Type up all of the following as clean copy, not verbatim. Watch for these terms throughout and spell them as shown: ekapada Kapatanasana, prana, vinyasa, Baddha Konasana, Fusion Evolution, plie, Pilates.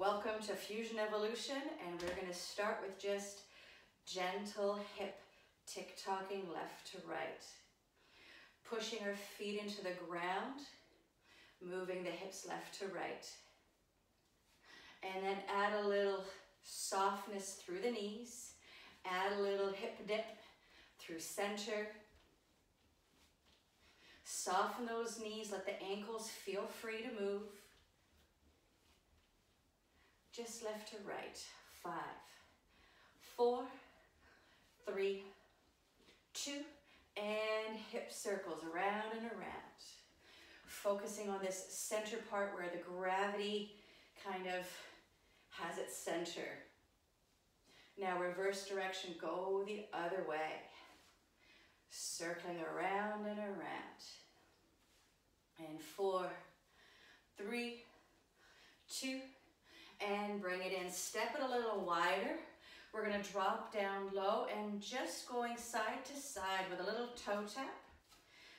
Welcome to Fusion Evolution, and we're going to start with just gentle hip tick-tocking left to right. Pushing our feet into the ground, moving the hips left to right. And then add a little softness through the knees, add a little hip dip through center. Soften those knees, let the ankles feel free to move. Just left to right. 5, 4, 3, 2, and hip circles around and around. Focusing on this center part where the gravity kind of has its center. Now reverse direction, go the other way. Circling around and around. And 4, 3, 2, and bring it in. Step it a little wider. We're going to drop down low and just going side to side with a little toe tap.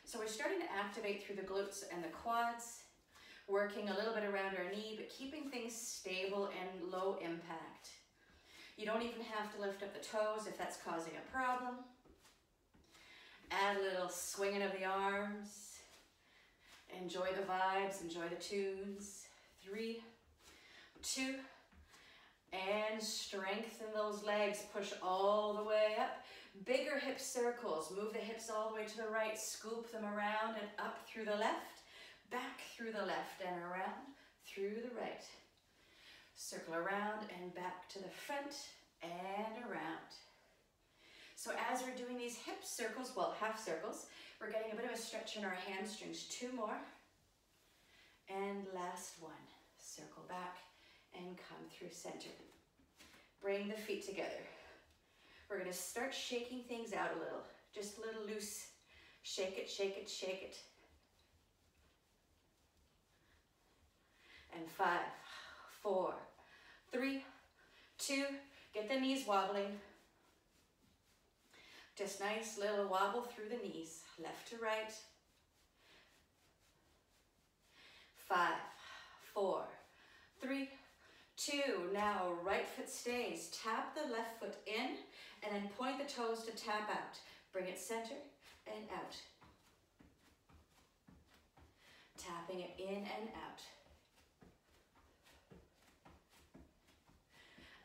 So we're starting to activate through the glutes and the quads, working a little bit around our knee, but keeping things stable and low impact. You don't even have to lift up the toes if that's causing a problem. Add a little swinging of the arms. Enjoy the vibes, enjoy the tunes. 3, 2, and strengthen those legs. Push all the way up. Bigger hip circles. Move the hips all the way to the right. Scoop them around and up through the left. Back through the left and around through the right. Circle around and back to the front and around. So as we're doing these hip circles, well, half circles, we're getting a bit of a stretch in our hamstrings. 2 more. And last one. Circle back and come through center. Bring the feet together. We're going to start shaking things out a little. Just a little loose. Shake it, shake it, shake it. And 5, 4, 3, 2. Get the knees wobbling. Just nice little wobble through the knees. Left to right. 5, 4, 3, 2, now right foot stays. Tap the left foot in and then point the toes to tap out. Bring it center and out. Tapping it in and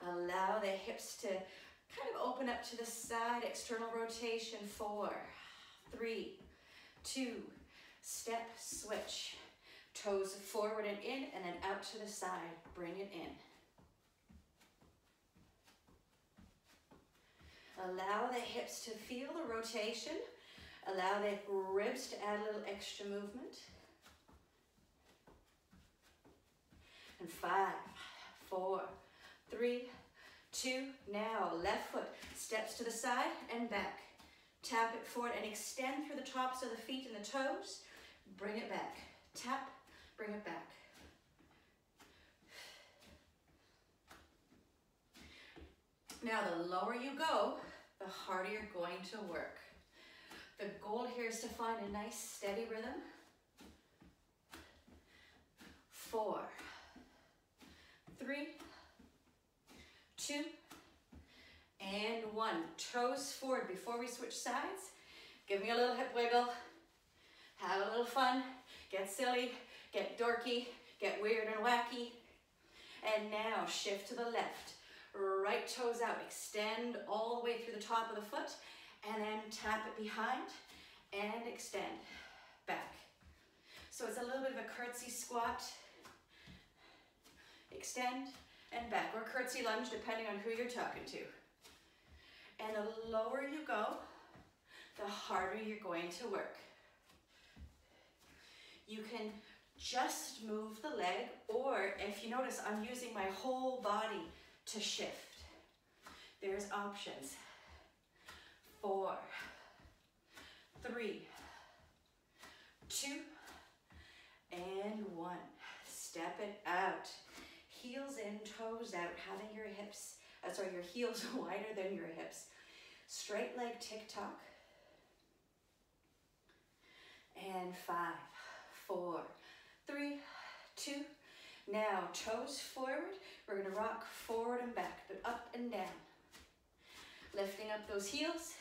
out. Allow the hips to kind of open up to the side, external rotation. 4, 3, 2, step, switch. Toes forward and in, and then out to the side. Bring it in. Allow the hips to feel the rotation. Allow the ribs to add a little extra movement. And 5, 4, 3, 2. Now, left foot steps to the side and back. Tap it forward and extend through the tops of the feet and the toes. Bring it back. Tap. Bring it back. Now the lower you go, the harder you're going to work. The goal here is to find a nice steady rhythm. 4, 3, 2, and 1. Toes forward before we switch sides. Give me a little hip wiggle. Have a little fun. Get silly. Get dorky, get weird and wacky. And now shift to the left. Right toes out, extend all the way through the top of the foot and then tap it behind and extend back. So it's a little bit of a curtsy squat. Extend and back, or curtsy lunge depending on who you're talking to. And the lower you go, the harder you're going to work. You can just move the leg, or if you notice, I'm using my whole body to shift. There's options. 4, 3, 2, and 1. Step it out. Heels in, toes out, having your hips, sorry, your heels wider than your hips. Straight leg tick-tock. And 5, 4, 3, 2, now toes forward. We're rock forward and back, but up and down. Lifting up those heels,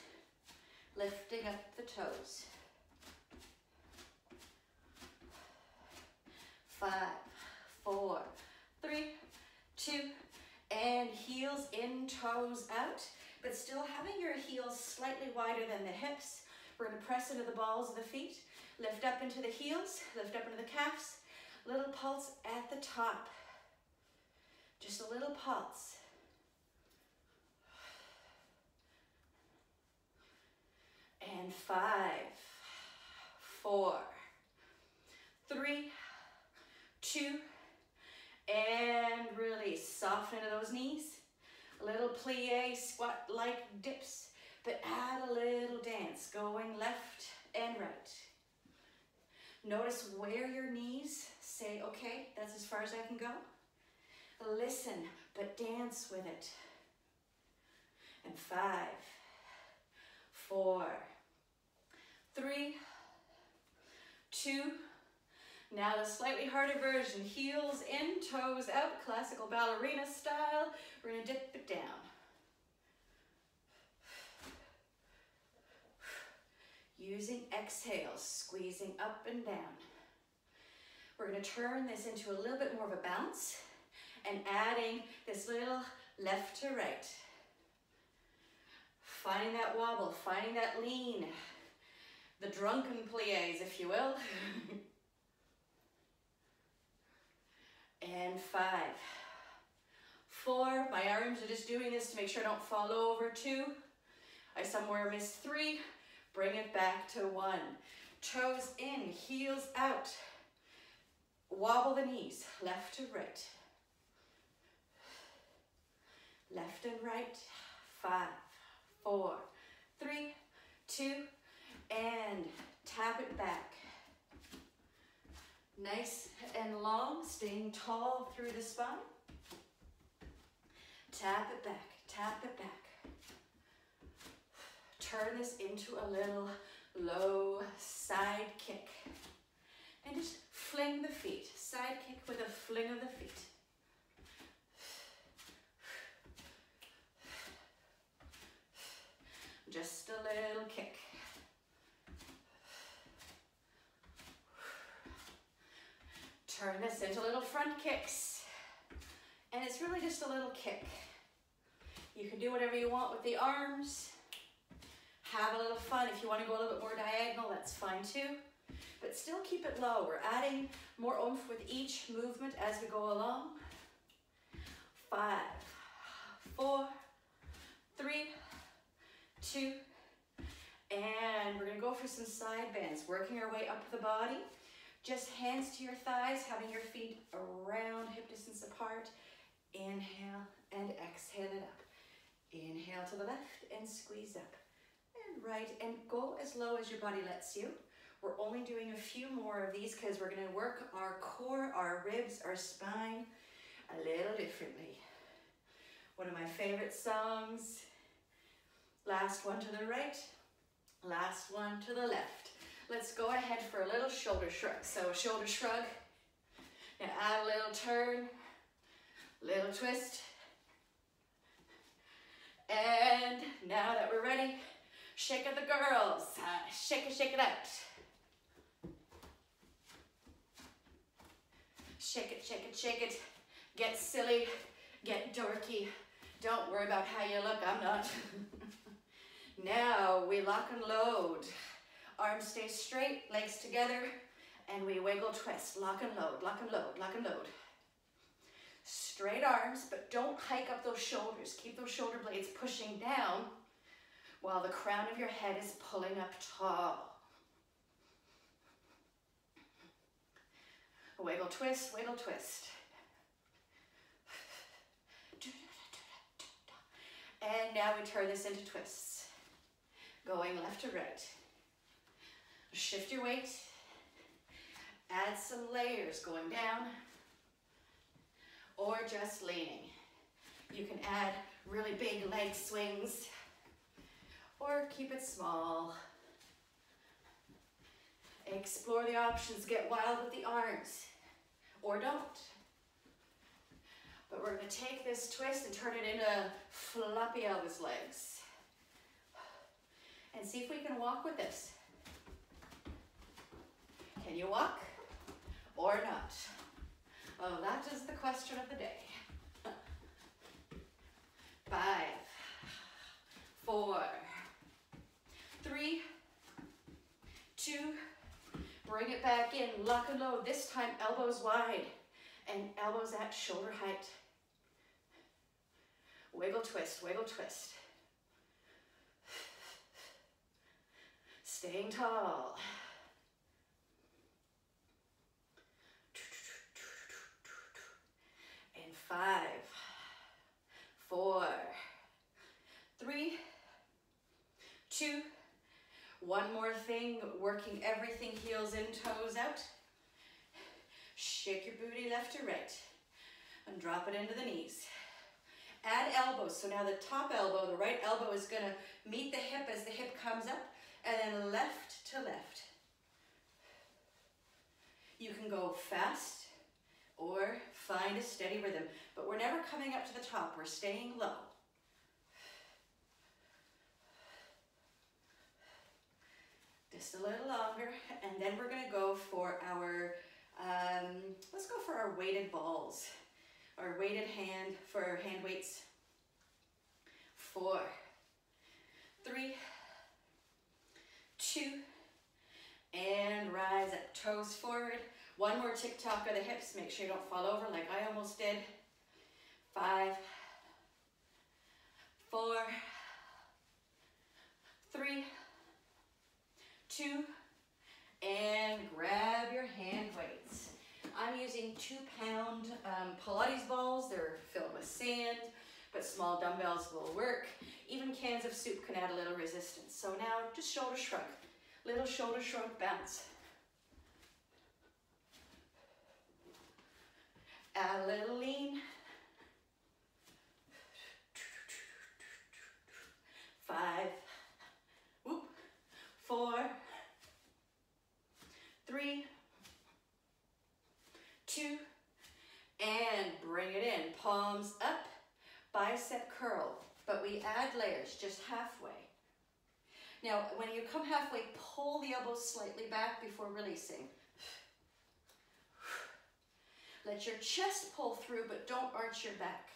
lifting up the toes. 5, 4, 3, 2, and heels in, toes out, but still having your heels slightly wider than the hips. We're gonna press into the balls of the feet, lift up into the heels, lift up into the calves, little pulse at the top. Just a little pulse. And 5, 4, 3, 2, and release. Soften into those knees. A little plie, squat-like dips, but add a little dance, going left and right. Notice where your knees say, okay, that's as far as I can go. Listen, but dance with it. And 5, 4, 3, 2. Now the slightly harder version, heels in, toes out, classical ballerina style. We're gonna dip it down. Using exhales, squeezing up and down. We're gonna turn this into a little bit more of a bounce and adding this little left to right. Finding that wobble, finding that lean, the drunken plies, if you will. And 5, 4, my arms are just doing this to make sure I don't fall over. 2, I somewhere missed 3, bring it back to 1. Toes in, heels out. Wobble the knees, left to right. Left and right, 5, 4, 3, 2, and tap it back. Nice and long, staying tall through the spine. Tap it back, tap it back. Turn this into a little low side kick. And just fling the feet, side kick with a fling of the feet. Just a little kick. Turn this into little front kicks. And it's really just a little kick. You can do whatever you want with the arms. Have a little fun. If you want to go a little bit more diagonal, that's fine too. But still keep it low. We're adding more oomph with each movement as we go along. 5, 4, 3, 2, and we're going to go for some side bends. Working our way up the body. Just hands to your thighs, having your feet around hip distance apart. Inhale and exhale it up. Inhale to the left and squeeze up. And right, and go as low as your body lets you. We're only doing a few more of these because we're going to work our core, our ribs, our spine a little differently. One of my favorite songs. Last one to the right, last one to the left. Let's go ahead for a little shoulder shrug. So a shoulder shrug, now add a little turn, little twist. And now that we're ready, shake it the girls, shake it out. Shake it, shake it, shake it. Get silly, get dorky. Don't worry about how you look, I'm not. Now we lock and load. Arms stay straight, legs together, and we wiggle, twist, lock and load, lock and load, lock and load. Straight arms, but don't hike up those shoulders. Keep those shoulder blades pushing down while the crown of your head is pulling up tall. Wiggle, twist, wiggle, twist. And now we turn this into twists. Going left to right. Shift your weight, add some layers going down, or just leaning. You can add really big leg swings, or keep it small. Explore the options, get wild with the arms, or don't. But we're going to take this twist and turn it into floppy Elvis legs. And see if we can walk with this. Can you walk or not? Oh, that is the question of the day. 5, 4, 3, 2, bring it back in, lock and load. This time, elbows wide and elbows at shoulder height. Wiggle, twist, wiggle, twist. Staying tall. And 5, 4, 3, 2, one more thing, working everything, heels in, toes out. Shake your booty left to right and drop it into the knees. Add elbows, so now the top elbow, the right elbow is gonna meet the hip as the hip comes up, and then left to left. You can go fast or find a steady rhythm, but we're never coming up to the top, we're staying low. Just a little longer, and then we're gonna go for our, let's go for our weighted balls, our weighted hand for our hand weights. 4, 3, 2, and rise up, toes forward. One more tick-tock of the hips, make sure you don't fall over like I almost did. 5, 4, 3, 2, and grab your hand weights. I'm using 2-pound Pilates balls. They're filled with sand, but small dumbbells will work. Even cans of soup can add a little resistance. So now just shoulder shrug, little shoulder shrug bounce. Add a little lean. 5, 4, 3, 2, and bring it in. Palms up, bicep curl, but we add layers just halfway. Now, when you come halfway, pull the elbows slightly back before releasing. Let your chest pull through, but don't arch your back.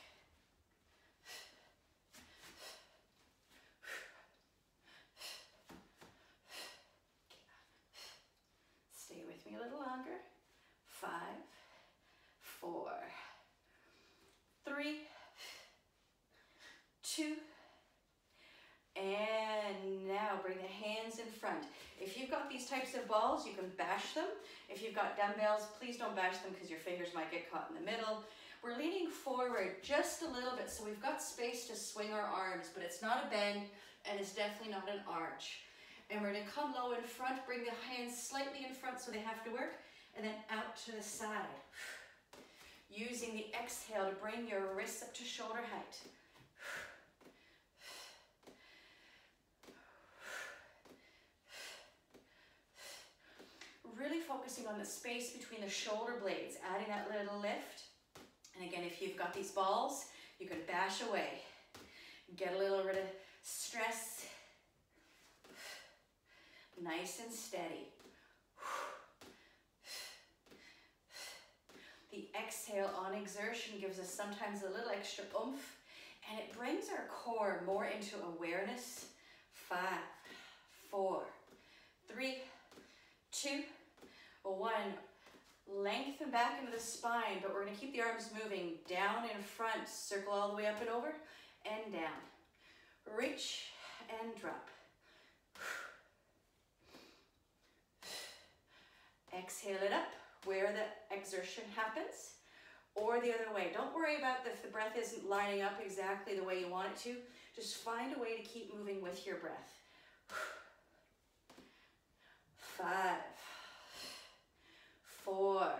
Stay with me a little longer. 5, 4, 3, 2, and now bring the hands in front. If you've got these types of balls, you can bash them. If you've got dumbbells, please don't bash them because your fingers might get caught in the middle. We're leaning forward just a little bit, so we've got space to swing our arms, but it's not a bend and it's definitely not an arch. And we're gonna come low in front, bring the hands slightly in front so they have to work, and then out to the side. Using the exhale to bring your wrists up to shoulder height. Really focusing on the space between the shoulder blades, adding that little lift. And again, if you've got these balls, you can bash away. Get a little bit of stress. Nice and steady. The exhale on exertion gives us sometimes a little extra oomph, and it brings our core more into awareness. 5, 4, 3, 2, 1. Lengthen back into the spine, but we're gonna keep the arms moving down in front, circle all the way up and over, and down. Reach and drop. Exhale it up where the exertion happens, or the other way. Don't worry about if the breath isn't lining up exactly the way you want it to. Just find a way to keep moving with your breath. 5, 4,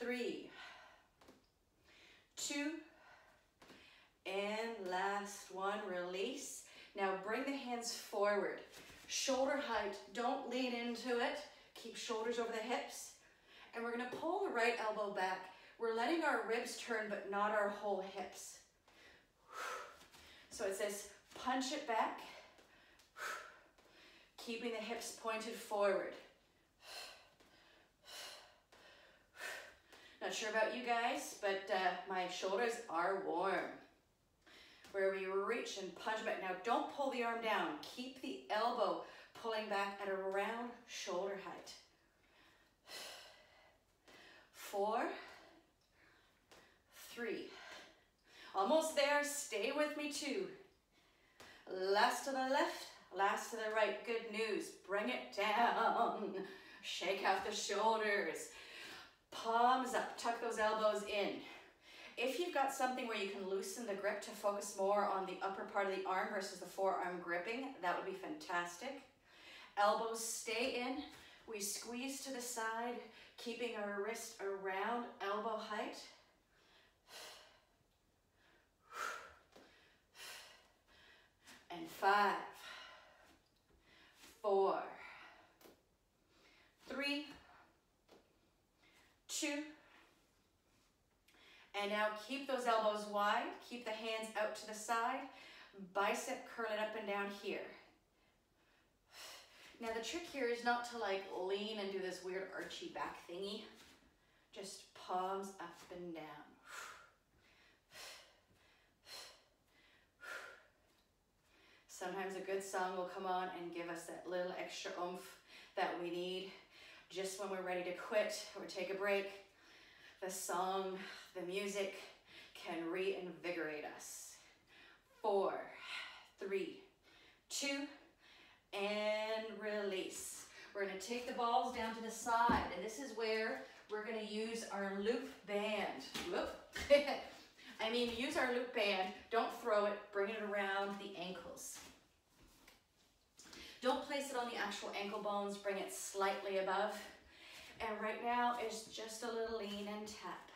3, 2, and last one, release. Now bring the hands forward. Shoulder height, don't lean into it. Keep shoulders over the hips, and we're gonna pull the right elbow back. We're letting our ribs turn, but not our whole hips. So it says, punch it back, keeping the hips pointed forward. Not sure about you guys, but my shoulders are warm. Where we reach and punch back. Now don't pull the arm down. Keep the elbow pulling back at around shoulder height. 4, 3. Almost there, stay with me, 2. Last to the left, last to the right. Good news, bring it down. Shake out the shoulders. Palms up, tuck those elbows in. If you've got something where you can loosen the grip to focus more on the upper part of the arm versus the forearm gripping, that would be fantastic. Elbows stay in. We squeeze to the side, keeping our wrist around elbow height. And 5, 4, 3, 2. And now keep those elbows wide, keep the hands out to the side, bicep curl it up and down here. Now the trick here is not to like lean and do this weird archy back thingy, just palms up and down. Sometimes a good song will come on and give us that little extra oomph that we need just when we're ready to quit or take a break. The song, the music can reinvigorate us. 4, 3, 2, and release. We're gonna take the balls down to the side, and this is where we're gonna use our loop band. Whoop. I mean, use our loop band. Don't throw it, bring it around the ankles. Don't place it on the actual ankle bones, bring it slightly above. And right now is just a little lean and tap.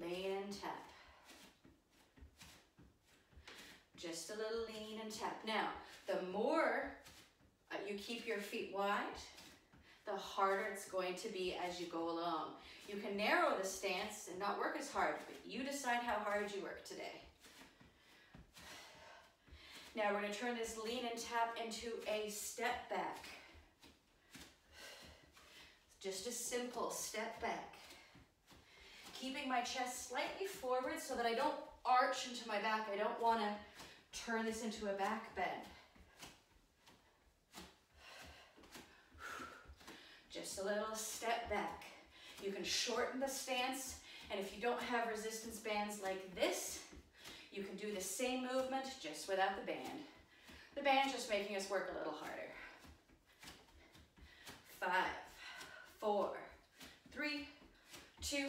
Lean and tap. Just a little lean and tap. Now, the more you keep your feet wide, the harder it's going to be as you go along. You can narrow the stance and not work as hard, but you decide how hard you work today. Now we're going to turn this lean and tap into a step back. Just a simple step back. Keeping my chest slightly forward so that I don't arch into my back. I don't want to turn this into a back bend. Just a little step back. You can shorten the stance, and if you don't have resistance bands like this, you can do the same movement just without the band. The band just making us work a little harder. 5, 4, 3, 2,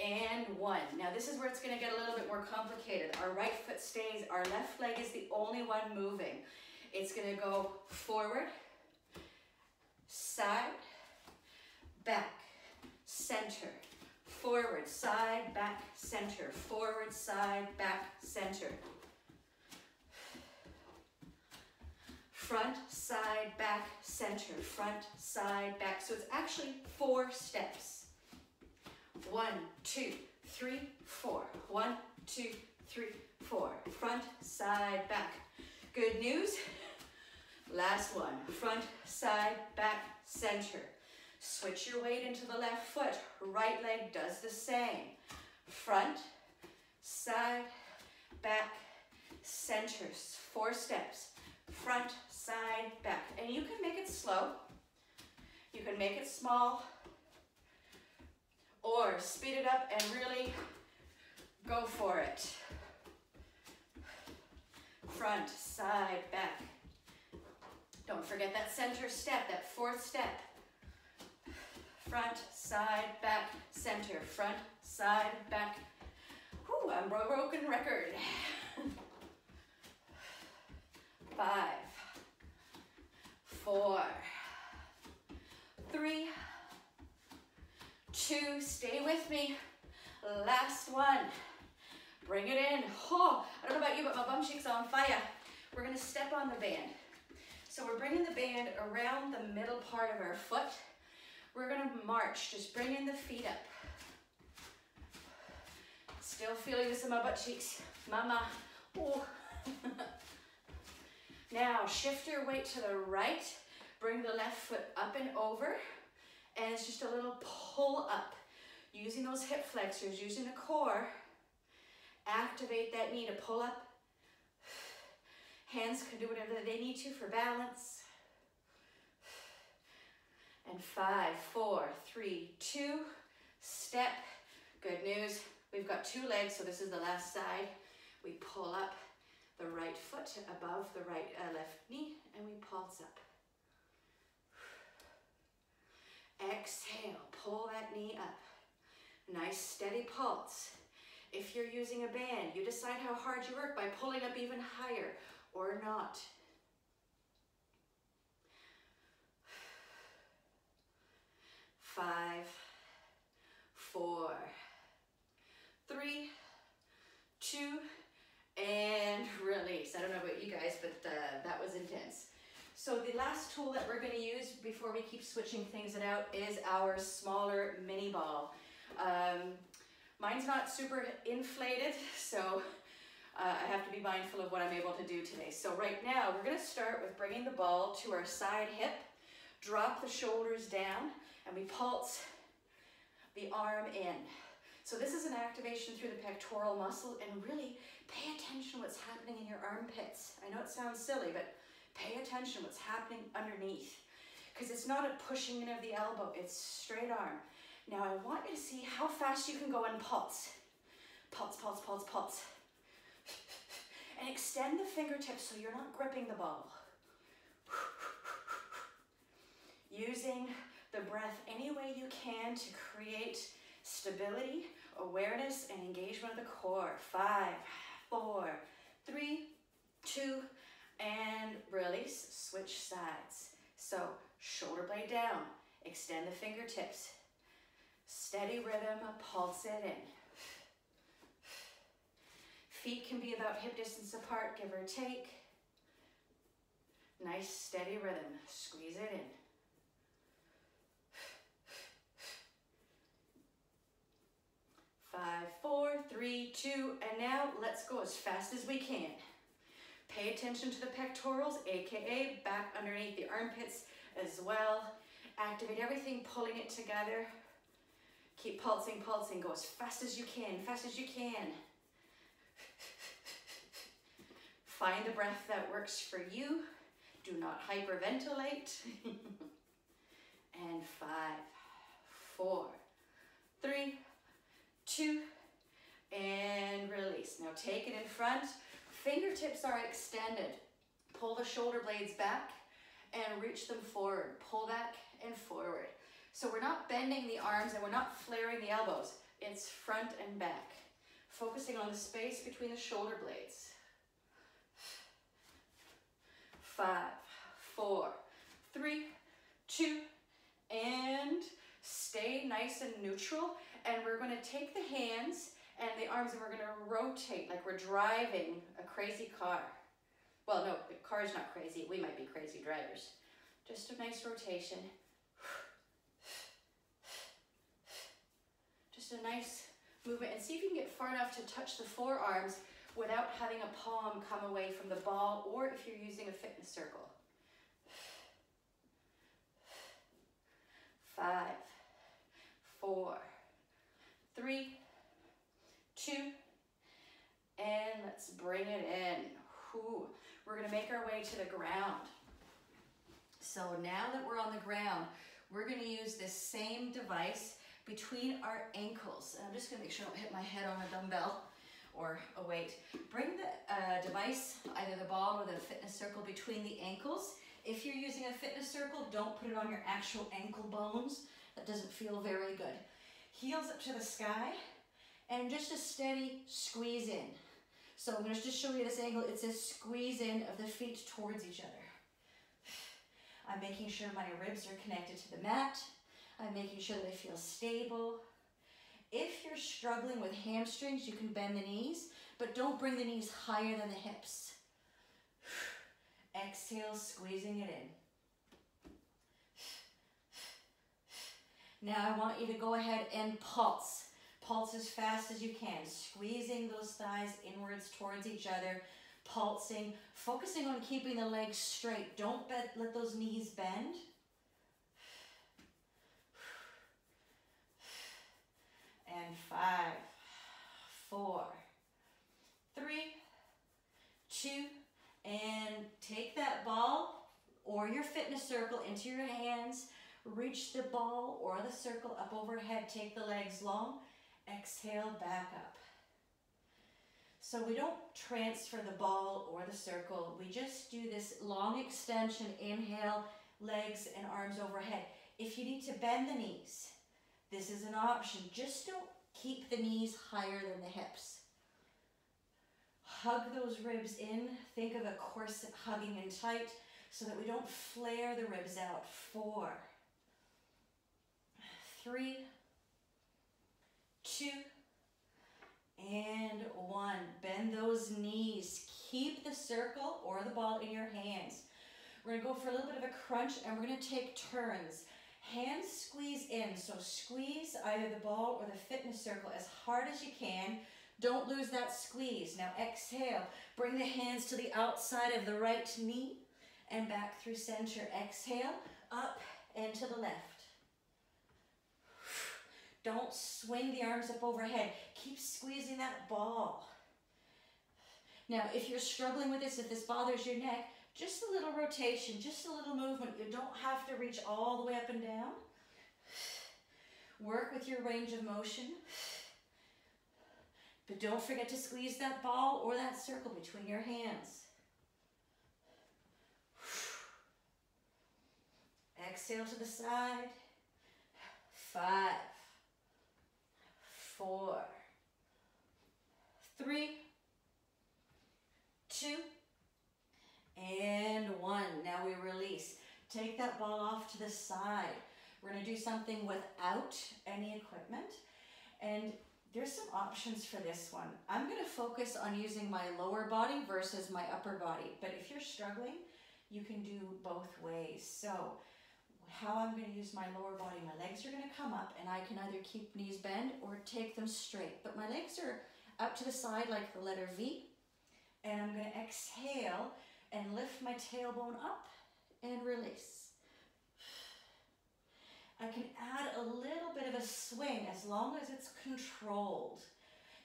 and 1. Now this is where it's going to get a little bit more complicated. Our right foot stays, our left leg is the only one moving. It's going to go forward, side, back, center, forward, side, back, center, forward, side, back, center. Front, side, back, center, front, side, back. So it's actually 4 steps. 1, 2, 3, 4. 1, 2, 3, 4. Front, side, back. Good news. Last one. Front, side, back, center. Switch your weight into the left foot. Right leg does the same. Front, side, back, center. 4 steps. Front, side, back. And you can make it slow. You can make it small. Or speed it up and really go for it. Front, side, back. Don't forget that center step, that 4th step. Front, side, back, center. Front, side, back. Whew, I'm a broken record. 5, 4, 3, 2, stay with me. Last one. Bring it in. Oh, I don't know about you, but my bum cheeks are on fire. We're gonna step on the band. So we're bringing the band around the middle part of our foot. We're gonna march, just bringing the feet up. Still feeling this in my butt cheeks. Mama. Ooh. Now, shift your weight to the right. Bring the left foot up and over. And it's just a little pull up. Using those hip flexors, using the core. Activate that knee to pull up. Hands can do whatever they need to for balance. And 5, 4, 3, 2, step. Good news, we've got two legs, so this is the last side. We pull up the right foot above the left knee, and we pulse up. Exhale, pull that knee up. Nice steady pulse. If you're using a band, you decide how hard you work by pulling up even higher or not. Five, 4, 3, 2, and release. I don't know about you guys, but that was intense. So the last tool that we're going to use before we keep switching things out is our smaller mini ball. Mine's not super inflated, so I have to be mindful of what I'm able to do today. So right now, we're going to start with bringing the ball to our side hip, drop the shoulders down, and we pulse the arm in. So this is an activation through the pectoral muscle, and really pay attention to what's happening in your armpits. I know it sounds silly, but pay attention to what's happening underneath, because it's not a pushing in of the elbow, it's straight arm. Now I want you to see how fast you can go and pulse. Pulse, pulse, pulse, pulse. And extend the fingertips so you're not gripping the ball. Using the breath any way you can to create stability, awareness, and engagement of the core. 5, 4, 3, 2, and release. Switch sides. So shoulder blade down, extend the fingertips. Steady rhythm, pulse it in. Feet can be about hip distance apart, give or take. Nice steady rhythm, squeeze it in. Five, 4, 3, 2, and now let's go as fast as we can. Pay attention to the pectorals, aka back underneath the armpits as well. Activate everything, pulling it together. Keep pulsing, pulsing, go as fast as you can, fast as you can. Find the breath that works for you. Do not hyperventilate. And 5, 4, 3, 2, and release. Now take it in front. Fingertips are extended. Pull the shoulder blades back and reach them forward. Pull back and forward. So we're not bending the arms and we're not flaring the elbows. It's front and back. Focusing on the space between the shoulder blades. 5, 4, 3, 2, and stay nice and neutral. And we're going to take the hands and the arms and we're going to rotate like we're driving a crazy car. Well, no, the car's not crazy. We might be crazy drivers. Just a nice rotation. Just a nice movement. And see if you can get far enough to touch the forearms without having a palm come away from the ball, or if you're using a fitness circle. 5, 4, 3, 2, and let's bring it in. Ooh, we're going to make our way to the ground. So now that we're on the ground, we're going to use this same device between our ankles. I'm just going to make sure I don't hit my head on a dumbbell or a weight. Bring the device, either the ball or the fitness circle, between the ankles. If you're using a fitness circle, don't put it on your actual ankle bones. That doesn't feel very good. Heels up to the sky, and just a steady squeeze in. So I'm going to just show you this angle. It's a squeeze in of the feet towards each other. I'm making sure my ribs are connected to the mat. I'm making sure that I feel stable. If you're struggling with hamstrings, you can bend the knees, but don't bring the knees higher than the hips. Exhale, squeezing it in. Now I want you to go ahead and pulse. Pulse as fast as you can, squeezing those thighs inwards towards each other, pulsing, focusing on keeping the legs straight. Don't let those knees bend. And 5, 4, 3, 2, and take that ball or your fitness circle into your hands. Reach the ball or the circle up overhead. Take the legs long. Exhale, back up. So we don't transfer the ball or the circle. We just do this long extension. Inhale, legs and arms overhead. If you need to bend the knees, this is an option. Just don't keep the knees higher than the hips. Hug those ribs in. Think of a corset hugging in tight so that we don't flare the ribs out. 4, 3, 2, and 1. Bend those knees. Keep the circle or the ball in your hands. We're going to go for a little bit of a crunch and we're going to take turns. Hands squeeze in, so squeeze either the ball or the fitness circle as hard as you can. Don't lose that squeeze. Now exhale, bring the hands to the outside of the right knee and back through center. Exhale, up and to the left. Don't swing the arms up overhead. Keep squeezing that ball. Now, if you're struggling with this, if this bothers your neck, just a little rotation, just a little movement. You don't have to reach all the way up and down. Work with your range of motion. But don't forget to squeeze that ball or that circle between your hands. Exhale to the side. 5, 4, 3, 2, and 1. Now we release. Take that ball off to the side. We're going to do something without any equipment. And there's some options for this one. I'm going to focus on using my lower body versus my upper body. But if you're struggling, you can do both ways. So how I'm going to use my lower body. My legs are going to come up and I can either keep knees bent or take them straight. But my legs are out to the side like the letter V. And I'm going to exhale and lift my tailbone up and release. I can add a little bit of a swing as long as it's controlled.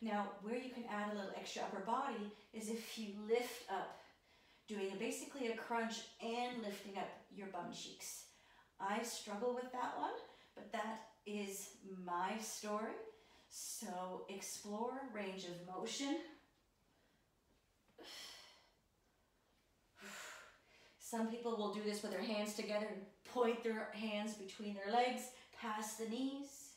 Now, where you can add a little extra upper body is if you lift up, doing basically a crunch and lifting up your bum cheeks. I struggle with that one, but that is my story. So explore range of motion. Some people will do this with their hands together and point their hands between their legs, past the knees.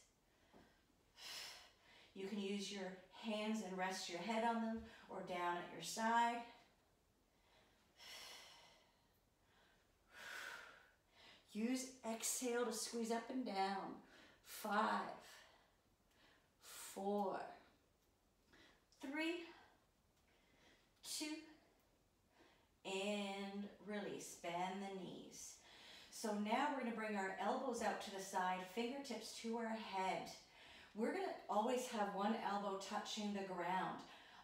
You can use your hands and rest your head on them or down at your side. Use exhale to squeeze up and down. 5, 4, 3, 2, and release. Bend the knees. So now we're going to bring our elbows out to the side, fingertips to our head. We're going to always have one elbow touching the ground.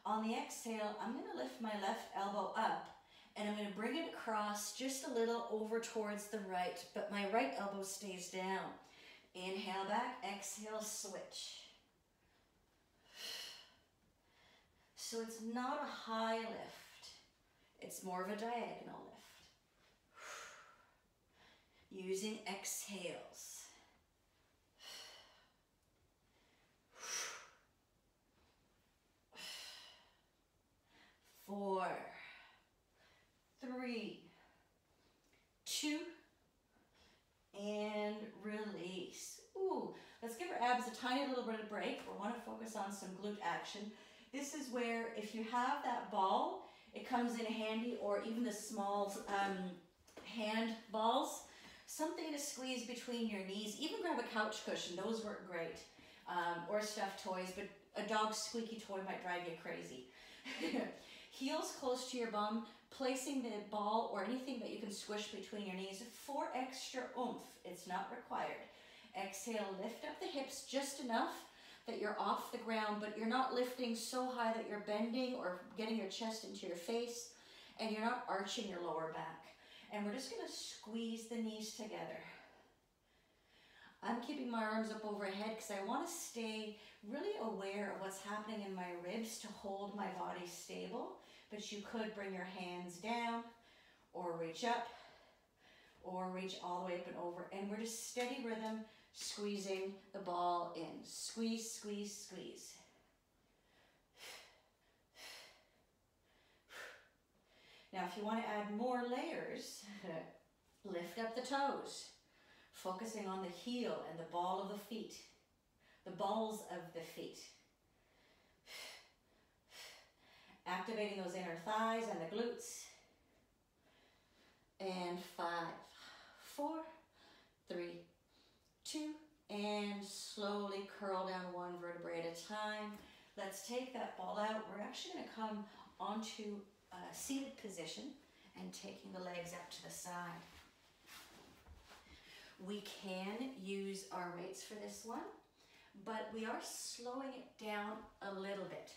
On the exhale, I'm going to lift my left elbow up. And I'm going to bring it across just a little over towards the right, but my right elbow stays down. Inhale back, exhale, switch. So it's not a high lift. It's more of a diagonal lift. Using exhales. Tiny little bit of break. We want to focus on some glute action. This is where if you have that ball, it comes in handy, or even the small hand balls, something to squeeze between your knees. Even grab a couch cushion, those work great, or stuffed toys, but a dog's squeaky toy might drive you crazy. Heels close to your bum, placing the ball or anything that you can squish between your knees for extra oomph. It's not required. Exhale, lift up the hips just enough that you're off the ground, but you're not lifting so high that you're bending or getting your chest into your face, and you're not arching your lower back. And we're just gonna squeeze the knees together. I'm keeping my arms up overhead because I want to stay really aware of what's happening in my ribs to hold my body stable. But you could bring your hands down or reach up or reach all the way up and over. And we're just steady rhythm, squeezing the ball in. Squeeze, squeeze, squeeze. Now, if you want to add more layers, lift up the toes, focusing on the heel and the ball of the feet, the balls of the feet. Activating those inner thighs and the glutes. And 5, 4, 3, 2, and slowly curl down one vertebrae at a time. Let's take that ball out. We're actually going to come onto a seated position and taking the legs up to the side. We can use our weights for this one, but we are slowing it down a little bit.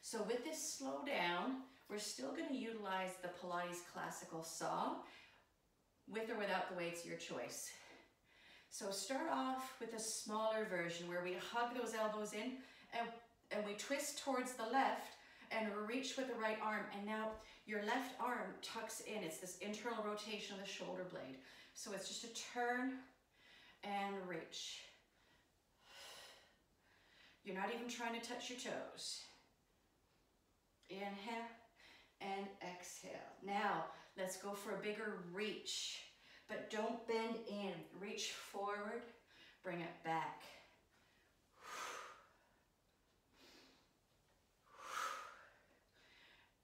So with this slow down, we're still going to utilize the Pilates classical saw, with or without the weights, your choice. So start off with a smaller version where we hug those elbows in and we twist towards the left and reach with the right arm, and now your left arm tucks in. It's this internal rotation of the shoulder blade. So it's just a turn and reach. You're not even trying to touch your toes. Inhale and exhale. Now let's go for a bigger reach, but don't bend in. Reach forward, bring it back.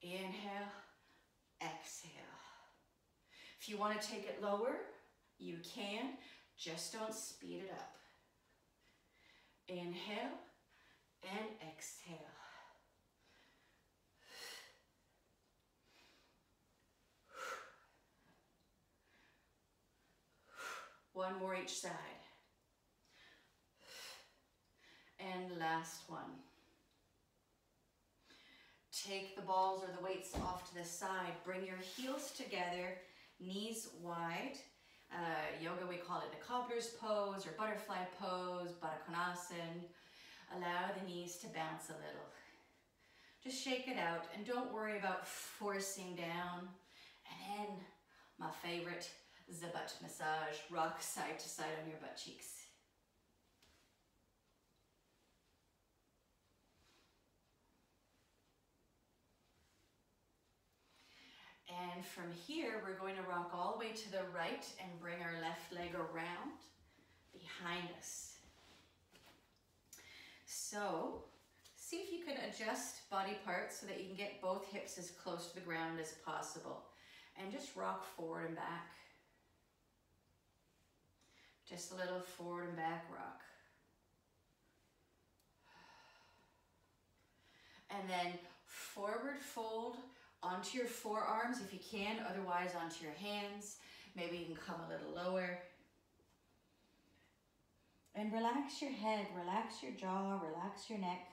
Inhale, exhale. If you want to take it lower, you can, just don't speed it up. Inhale and exhale. One more each side. And last one. Take the balls or the weights off to the side. Bring your heels together, knees wide. Yoga, we call it the cobbler's pose or butterfly pose, Baddha Konasana. Allow the knees to bounce a little. Just shake it out and don't worry about forcing down. And then my favorite, the butt massage. Rock side to side on your butt cheeks. And from here, we're going to rock all the way to the right and bring our left leg around behind us. So, see if you can adjust body parts so that you can get both hips as close to the ground as possible. And just rock forward and back. Just a little forward and back rock. And then forward fold onto your forearms if you can, otherwise onto your hands. Maybe you can come a little lower. And relax your head, relax your jaw, relax your neck.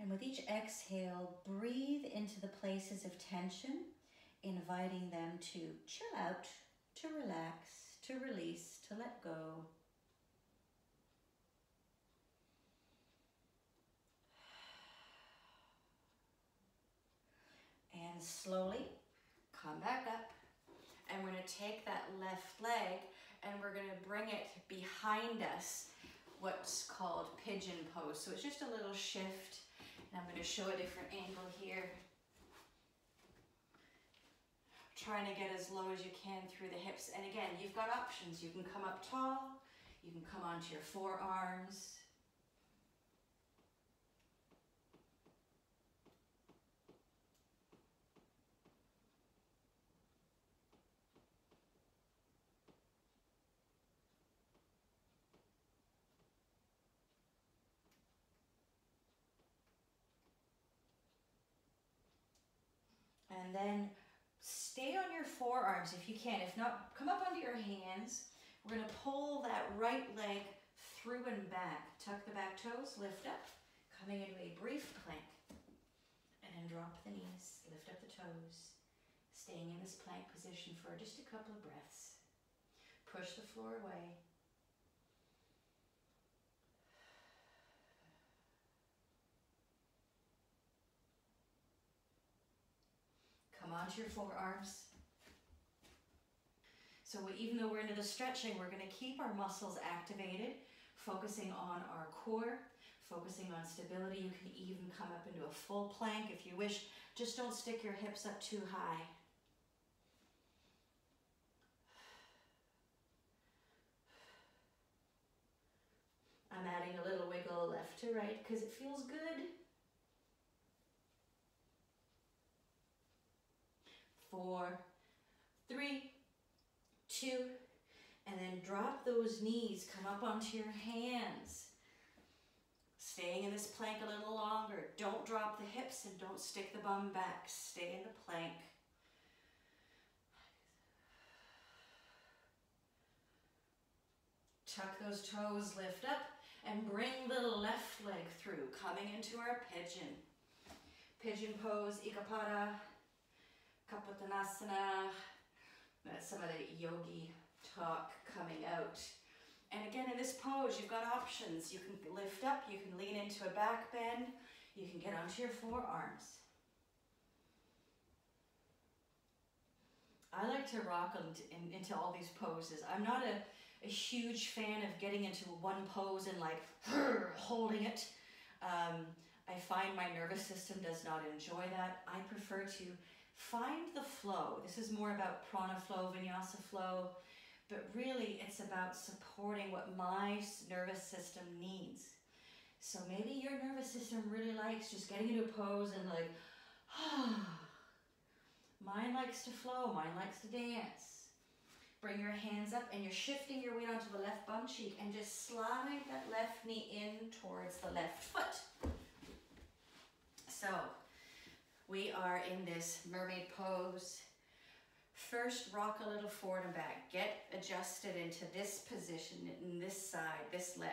And with each exhale, breathe into the places of tension, inviting them to chill out, to relax, to release, to let go. And slowly come back up. And we're going to take that left leg and we're going to bring it behind us, what's called pigeon pose. So it's just a little shift. And I'm going to show a different angle here. Trying to get as low as you can through the hips. And again, you've got options. You can come up tall, you can come onto your forearms. and then stay on your forearms if you can. If not, come up onto your hands. We're going to pull that right leg through and back. Tuck the back toes, lift up, coming into a brief plank. And then drop the knees, lift up the toes. Staying in this plank position for just a couple of breaths. Push the floor away. Come onto your forearms. So even though we're into the stretching, we're going to keep our muscles activated, focusing on our core, focusing on stability. You can even come up into a full plank if you wish. Just don't stick your hips up too high. I'm adding a little wiggle left to right because it feels good. 4, 3, 2, and then drop those knees, come up onto your hands. Staying in this plank a little longer. Don't drop the hips and don't stick the bum back. Stay in the plank. Tuck those toes, lift up, and bring the left leg through, coming into our pigeon. Pigeon pose, ekapada Kapatanasana. That's some of the yogi talk coming out. And again, in this pose, you've got options. You can lift up, you can lean into a back bend, you can get onto your forearms. I like to rock into all these poses. I'm not a huge fan of getting into one pose and like holding it. I find my nervous system does not enjoy that. I prefer to find the flow. This is more about prana flow, vinyasa flow. But really, it's about supporting what my nervous system needs. So maybe your nervous system really likes just getting into a pose and like, ah. Mine likes to flow, mine likes to dance. Bring your hands up and you're shifting your weight onto the left bum cheek and just slide that left knee in towards the left foot. So we are in this mermaid pose. First, rock a little forward and back. Get adjusted into this position, in this side, this leg.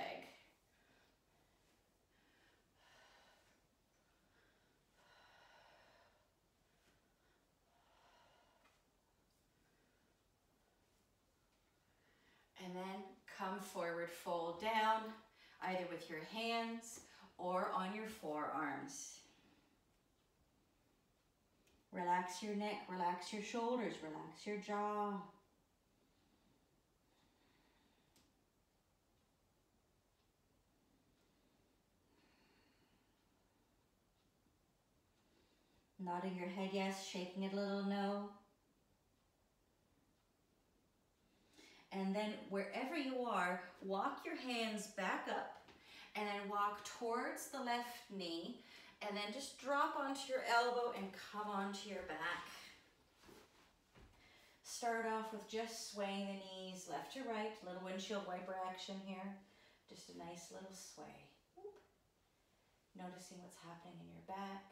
And then come forward, fold down, either with your hands or on your forearms. Relax your neck, relax your shoulders, relax your jaw. Nodding your head yes, shaking it a little no. And then wherever you are, walk your hands back up and then walk towards the left knee. And then just drop onto your elbow and come onto your back. Start off with just swaying the knees left to right. A little windshield wiper action here. Just a nice little sway. Whoop. Noticing what's happening in your back.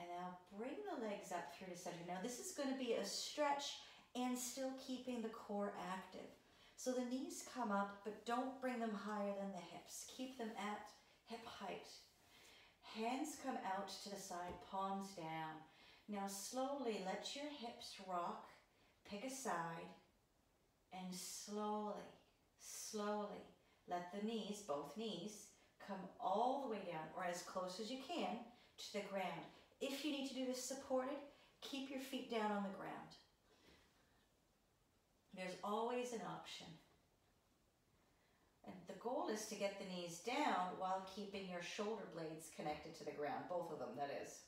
And now bring the legs up through to center. Now this is going to be a stretch and still keeping the core active. So the knees come up, but don't bring them higher than the hips. Keep them at hip height. Hands come out to the side, palms down. Now slowly let your hips rock, pick a side, and slowly, slowly let the knees, both knees, come all the way down or as close as you can to the ground. If you need to do this supported, keep your feet down on the ground. There's always an option. And the goal is to get the knees down while keeping your shoulder blades connected to the ground, both of them, that is.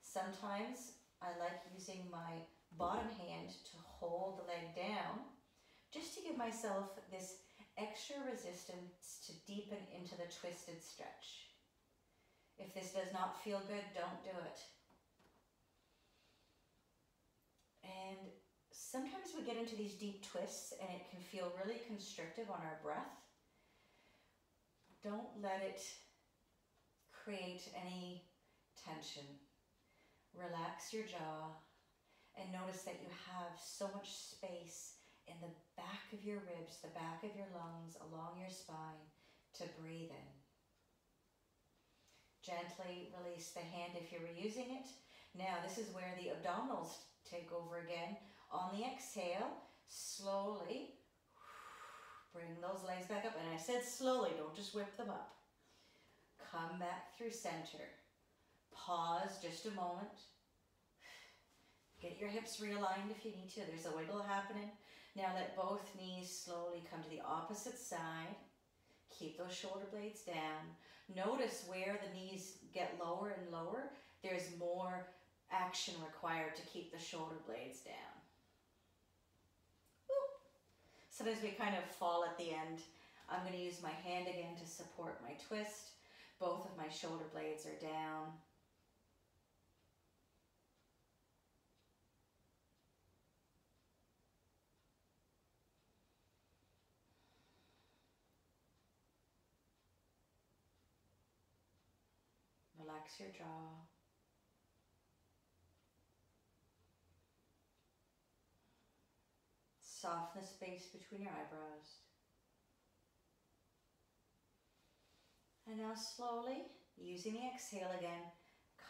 Sometimes I like using my bottom hand to hold the leg down, just to give myself this extra resistance to deepen into the twisted stretch. If this does not feel good, don't do it. And sometimes we get into these deep twists and it can feel really constrictive on our breath. Don't let it create any tension. Relax your jaw and notice that you have so much space in the back of your ribs, the back of your lungs, along your spine to breathe in. Gently release the hand if you were using it. Now this is where the abdominals take over again. On the exhale, slowly bring those legs back up. And I said slowly, don't just whip them up. Come back through center. Pause just a moment. Get your hips realigned if you need to. There's a wiggle happening. Now let both knees slowly come to the opposite side. Keep those shoulder blades down. Notice where the knees get lower and lower. There's more action required to keep the shoulder blades down. Woo. Sometimes we kind of fall at the end. I'm going to use my hand again to support my twist. Both of my shoulder blades are down. Relax your jaw. Soften the space between your eyebrows. And now slowly, using the exhale again,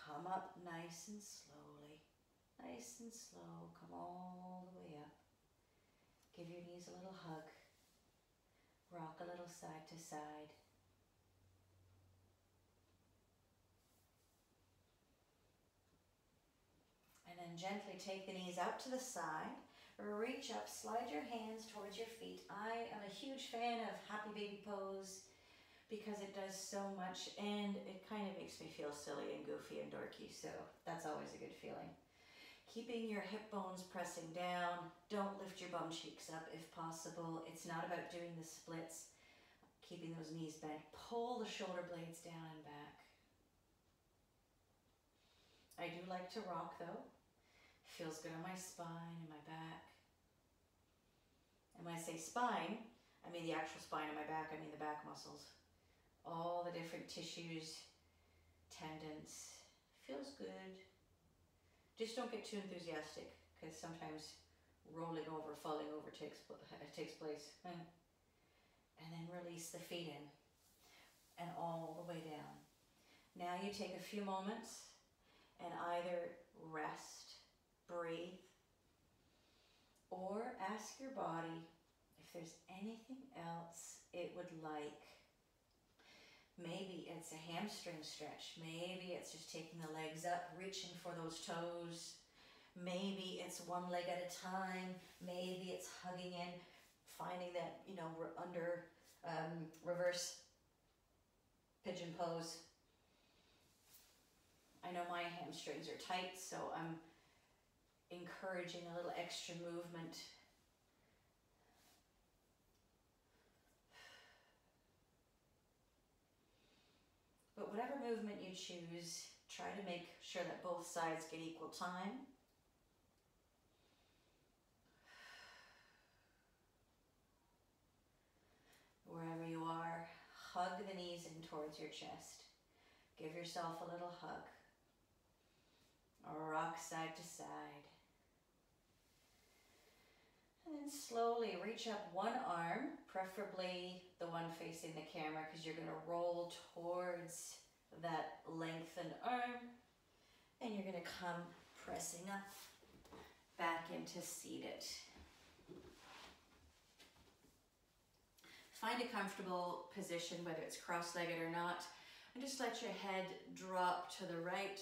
come up nice and slowly. Nice and slow, come all the way up. Give your knees a little hug. Rock a little side to side. And gently take the knees out to the side, reach up, slide your hands towards your feet. I am a huge fan of Happy Baby Pose because it does so much and it kind of makes me feel silly and goofy and dorky, so that's always a good feeling. Keeping your hip bones pressing down, don't lift your bum cheeks up if possible. It's not about doing the splits, keeping those knees bent. Pull the shoulder blades down and back. I do like to rock though. Feels good on my spine and my back. And when I say spine, I mean the actual spine and my back, I mean the back muscles. All the different tissues, tendons. Feels good. Just don't get too enthusiastic because sometimes rolling over, falling over takes place. And then release the feet in and all the way down. Now you take a few moments and either rest, breathe, or ask your body if there's anything else it would like. Maybe it's a hamstring stretch. Maybe it's just taking the legs up, reaching for those toes. Maybe it's one leg at a time. Maybe it's hugging in, finding that, you know, we're under reverse pigeon pose. I know my hamstrings are tight, so I'm encouraging a little extra movement. But whatever movement you choose, try to make sure that both sides get equal time. Wherever you are, hug the knees in towards your chest. Give yourself a little hug. Rock side to side. And then slowly reach up one arm, preferably the one facing the camera because you're going to roll towards that lengthened arm and you're going to come pressing up back into seated. Find a comfortable position, whether it's cross-legged or not, and just let your head drop to the right.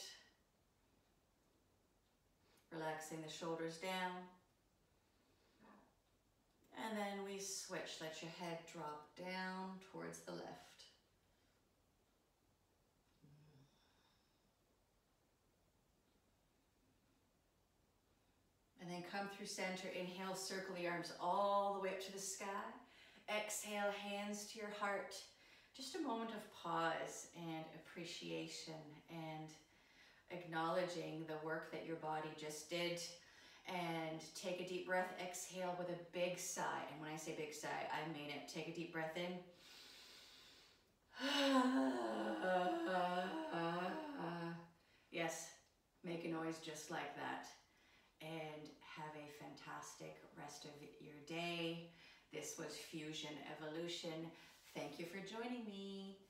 Relaxing the shoulders down. And then we switch. Let your head drop down towards the left. And then come through center. Inhale, circle the arms all the way up to the sky. Exhale, hands to your heart. Just a moment of pause and appreciation and acknowledging the work that your body just did, and take a deep breath. Exhale with a big sigh, and when I say big sigh, I mean it. Take a deep breath in Yes, make a noise just like that. And have a fantastic rest of your day. This was Fusion Evolution. Thank you for joining me.